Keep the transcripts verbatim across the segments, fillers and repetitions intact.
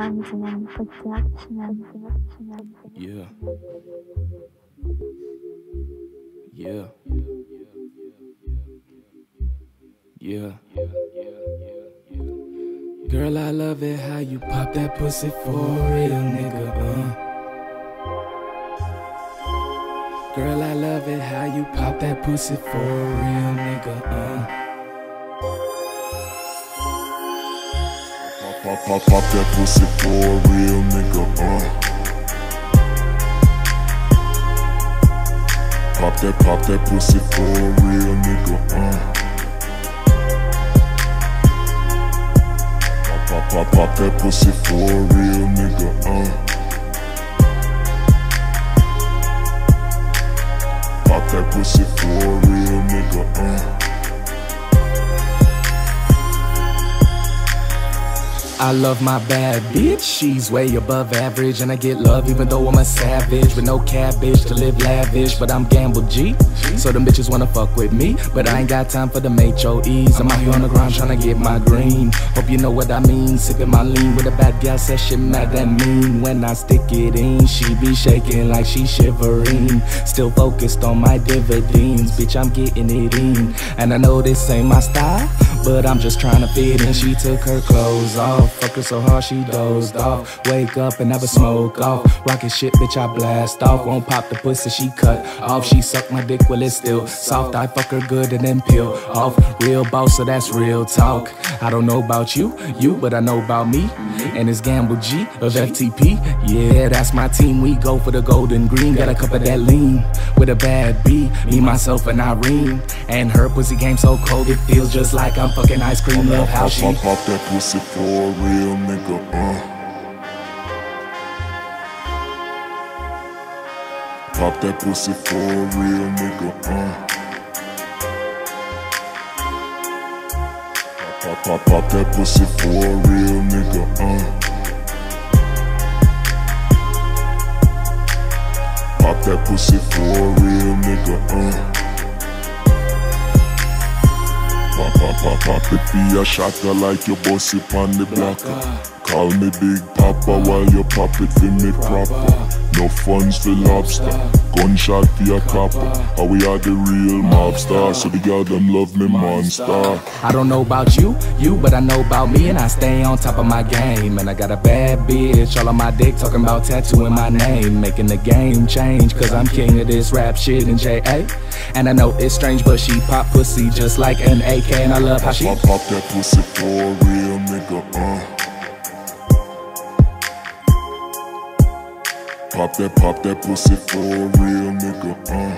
Yeah. Yeah. Yeah. Girl, I love it how you pop that pussy for real, nigga. Uh. Girl, I love it how you pop that pussy for real, nigga. Uh. Pop, pop, pop that pussy for a real nigga, uh. Pop that, pop that pussy for a real nigga, uh. Pop, pop, pop, pop that pussy for a real nigga, uh. Pop that pussy for a real nigga, uh. I love my bad bitch, she's way above average. And I get love even though I'm a savage, with no cabbage to live lavish. But I'm Gamble G, so them bitches wanna fuck with me. But I ain't got time for the H O Es. I'm out here on the ground tryna get my green. Hope you know what I mean, sipping my lean. With a bad gal says shit mad that mean. When I stick it in, she be shaking like she shivering. Still focused on my dividends, bitch I'm getting it in. And I know this ain't my style, but I'm just trying to fit in. She took her clothes off, fuck her so hard she dozed off. Wake up and have a smoke off, rockin' shit bitch I blast off. Won't pop the pussy she cut off, she suck my dick while it's still soft. I fuck her good and then peel off, real boss so that's real talk. I don't know about you, you, but I know about me. And it's Gamble G of F T P, yeah that's my team. We go for the golden green, got a cup of that lean. With a bad B, me, myself and Irene. And her pussy game so cold it feels just like I'm fucking ice cream. Love how she pop, pop, pop that pussy for a real nigga, uh. Pop that pussy for a real nigga, uh. Pop, pop, pop that pussy for a real nigga, uh. Pop that pussy for a real nigga, uh. Pop, pop, pop, pop it be a shocker like your bossy on the blocker. Call me Big Papa while you pop it for me proper. No funds for lobster, gunshot for a copper. How we are the real mobster, so the girl them love me monster. I don't know about you, you, but I know about me. And I stay on top of my game. And I got a bad bitch all on my dick, talking about tattooing my name. Making the game change, cause I'm king of this rap shit in J A. And I know it's strange, but she pop pussy just like an A K. And I love how she pop, pop that pussy for a real nigga, uh. Pop that, pop that pussy for a real nigga, uh.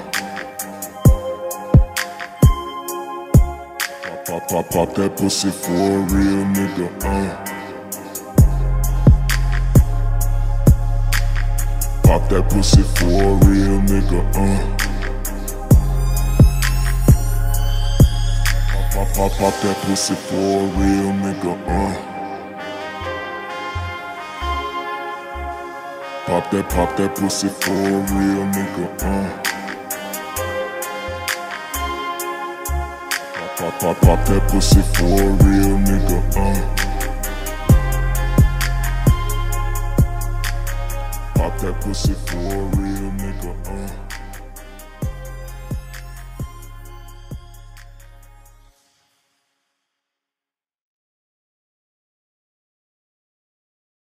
Pop, pop, pop, pop that pussy for a real nigga, uh. Pop that pussy for a real nigga, uh. Pop, pop that pussy for a real nigga, uh. Pop that, pop that pussy for a real nigga, uh. Pop, pop, pop, pop that pussy for a real nigga, uh. Pop that pussy for a real nigga, uh.